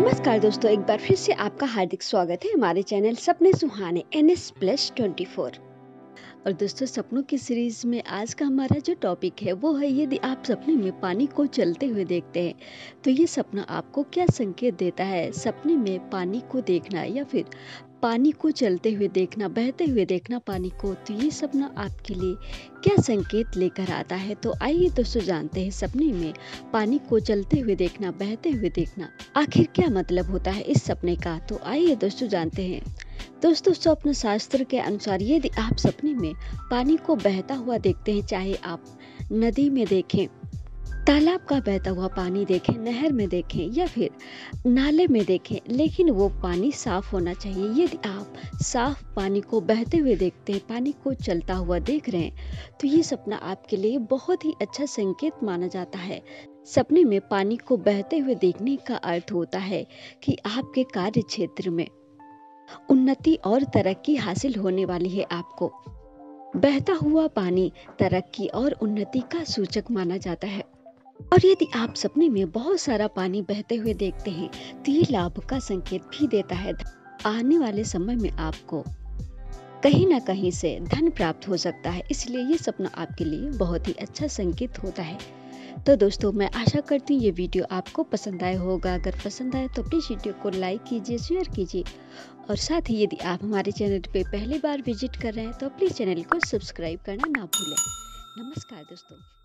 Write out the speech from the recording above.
नमस्कार दोस्तों, एक बार फिर से आपका हार्दिक स्वागत है हमारे चैनल सपने सुहाने NS प्लस 24। और दोस्तों, सपनों की सीरीज में आज का हमारा जो टॉपिक है वो है, यदि आप सपने में पानी को चलते हुए देखते हैं तो ये सपना आपको क्या संकेत देता है। सपने में पानी को देखना या फिर पानी को चलते हुए देखना, बहते हुए देखना पानी को, तो ये सपना आपके लिए क्या संकेत लेकर आता है। तो आइए दोस्तों जानते हैं सपने में पानी को चलते हुए देखना, बहते हुए देखना, आखिर क्या मतलब होता है इस सपने का। तो आइए दोस्तों जानते हैं। दोस्तों, स्वप्न शास्त्र के अनुसार यदि आप सपने में पानी को बहता हुआ देखते हैं, चाहे आप नदी में देखें, तालाब का बहता हुआ पानी देखें, नहर में देखें या फिर नाले में देखें, लेकिन वो पानी साफ होना चाहिए। यदि आप साफ पानी को बहते हुए देखते हैं, पानी को चलता हुआ देख रहे हैं, तो ये सपना आपके लिए बहुत ही अच्छा संकेत माना जाता है। सपने में पानी को बहते हुए देखने का अर्थ होता है कि आपके कार्य क्षेत्र में उन्नति और तरक्की हासिल होने वाली है। आपको बहता हुआ पानी तरक्की और उन्नति का सूचक माना जाता है। और यदि आप सपने में बहुत सारा पानी बहते हुए देखते हैं तो ये लाभ का संकेत भी देता है। आने वाले समय में आपको कहीं ना कहीं से धन प्राप्त हो सकता है, इसलिए ये सपना आपके लिए बहुत ही अच्छा संकेत होता है। तो दोस्तों, मैं आशा करती हूँ ये वीडियो आपको पसंद आया होगा। अगर पसंद आया तो प्लीज़ वीडियो को लाइक कीजिए, शेयर कीजिए, और साथ ही यदि आप हमारे चैनल पे पहली बार विजिट कर रहे हैं तो प्लीज़ चैनल को सब्सक्राइब करना ना भूलें। नमस्कार दोस्तों।